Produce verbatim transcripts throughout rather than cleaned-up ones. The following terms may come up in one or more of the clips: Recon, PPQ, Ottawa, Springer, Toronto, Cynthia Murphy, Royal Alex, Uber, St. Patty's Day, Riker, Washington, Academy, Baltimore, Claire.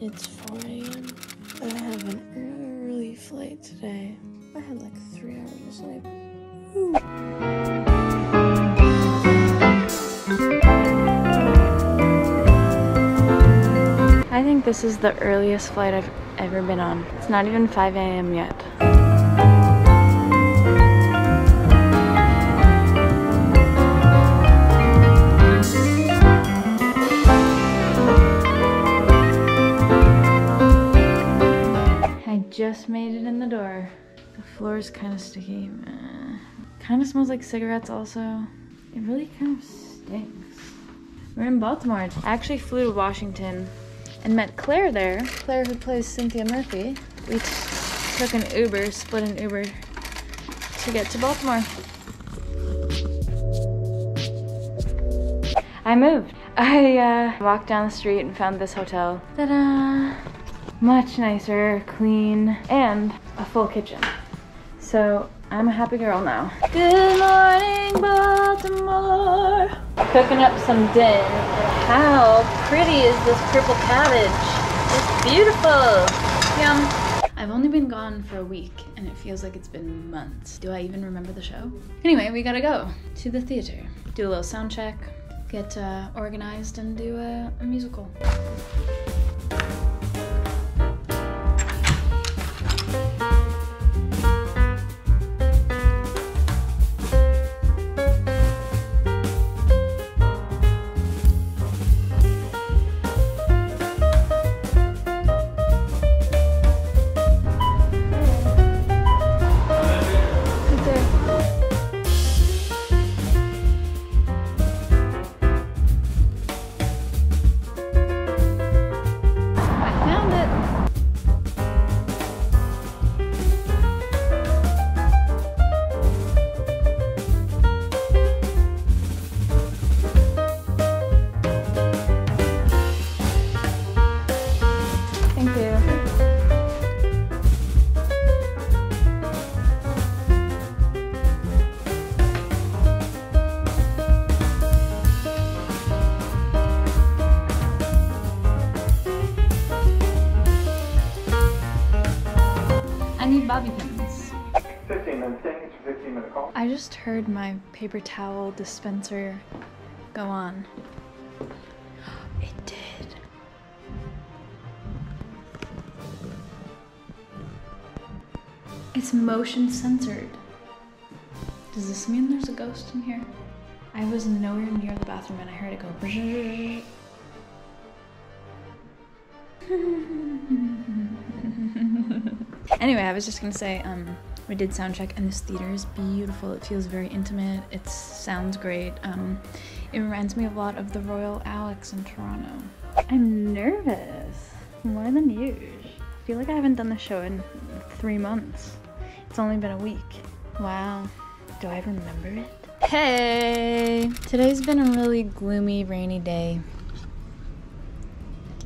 It's four a.m. I have an early flight today. I had like three hours of sleep. Ooh. I think this is the earliest flight I've ever been on. It's not even five a.m. yet. I just made it in the door. The floor is kind of sticky. Kind of smells like cigarettes also. It really kind of stinks. We're in Baltimore. I actually flew to Washington and met Claire there. Claire, who plays Cynthia Murphy. We took an Uber, split an Uber to get to Baltimore. I moved. I uh, walked down the street and found this hotel. Ta-da! Much nicer, clean, and a full kitchen. So I'm a happy girl now. Good morning, Baltimore. Cooking up some din. How pretty is this purple cabbage? It's beautiful. Yum. I've only been gone for a week and it feels like it's been months. Do I even remember the show? Anyway, we gotta go to the theater, do a little sound check, get uh, organized and do a, a musical. I just heard my paper towel dispenser go on. It did. It's motion censored. Does this mean there's a ghost in here? I was nowhere near the bathroom and I heard it go. Anyway, I was just gonna say, um, we did sound check and this theater is beautiful. It feels very intimate. It sounds great. Um, it reminds me a lot of the Royal Alex in Toronto. I'm nervous, more than usual. I feel like I haven't done the show in three months. It's only been a week. Wow, do I remember it? Hey, today's been a really gloomy, rainy day.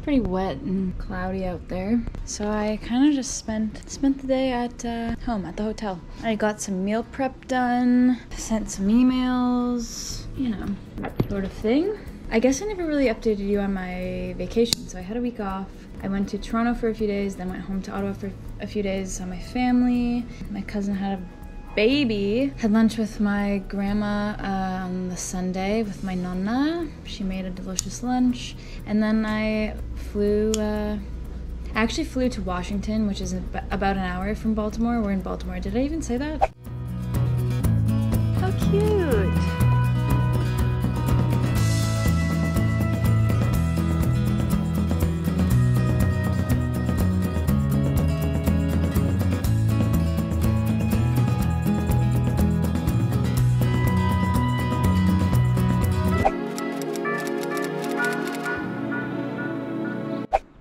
Pretty wet and cloudy out there, so I kind of just spent spent the day at uh, home at the hotel. I got some meal prep done, sent some emails, you know, sort of thing. I guess I never really updated you on my vacation, so I had a week off. I went to Toronto for a few days, then went home to Ottawa for a few days, saw my family. My cousin had a baby. Had lunch with my grandma uh, on the Sunday with my nonna. She made a delicious lunch, and then I. Flew, uh, I actually flew to Washington, which is about an hour from Baltimore. We're in Baltimore. Did I even say that? How cute!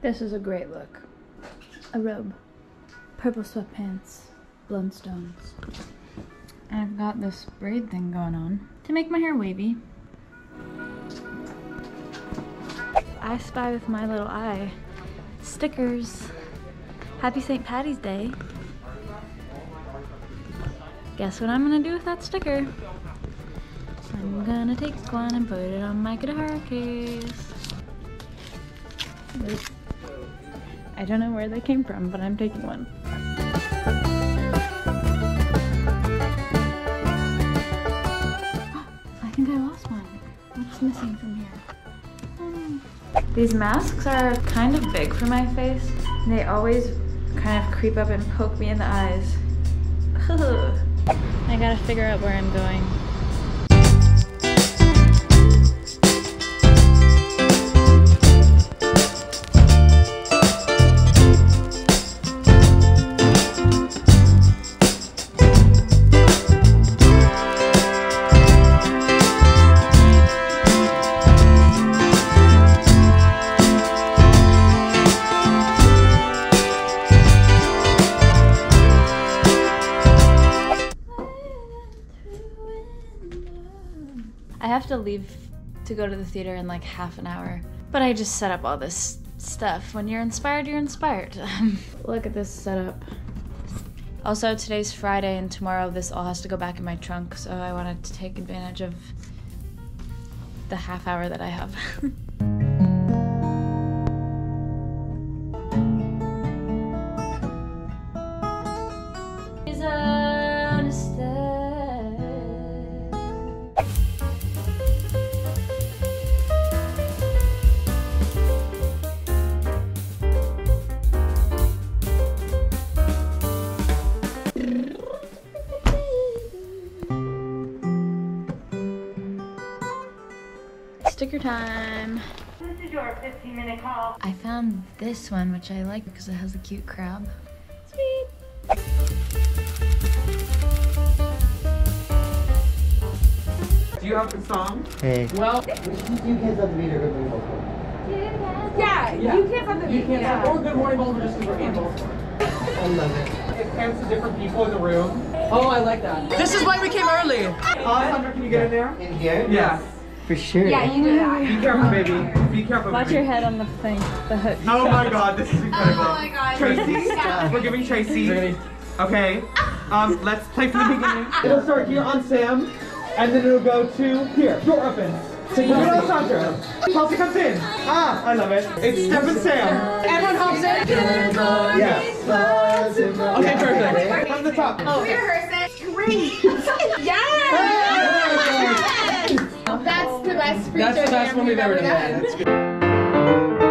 This is a great look. A robe, purple sweatpants, blunt stones. And I've got this braid thing going on to make my hair wavy. I spy with my little eye. Stickers. Happy Saint Patty's Day. Guess what I'm gonna do with that sticker? I'm gonna take one and put it on my guitar case. Oops. I don't know where they came from, but I'm taking one. I think I lost one. What's missing from here? Oh. These masks are kind of big for my face. They always kind of creep up and poke me in the eyes. Ugh. I gotta figure out where I'm going. I have to leave to go to the theater in like half an hour, but I just set up all this stuff. When you're inspired, you're inspired. Look at this setup. Also, today's Friday and tomorrow this all has to go back in my trunk, so I wanted to take advantage of the half hour that I have. Sticker time. This is your fifteen minute call. I found this one, which I like because it has a cute crab. Sweet. Do you have the song? Hey. Well, you can't stop the beat or Good Morning Baltimore. Yeah, you can't stop the beat. You can't stop or Good Morning Baltimore, just Good Morning Baltimore. I love it. It pans to different people in the room. Oh, I like that. This is why we came early. Alessandra, can you get in there? In here? Yeah. For sure. Yeah, you do that. Be careful, baby. Be careful. Watch baby. your head on the thing, the hook. Oh my God, this is incredible. Oh my God. Tracy, yeah. We're giving Tracy. Okay. Um, let's play from the beginning. It'll start here on Sam, and then it'll go to here. Door opens. Look at Alessandra. Chelsea comes in. Ah, I love it. It's Step and Sam. Everyone hops in. Yeah. Okay, perfect. From the top. Oh, we rehearse it. Great. Yes. That's the best we've ever done.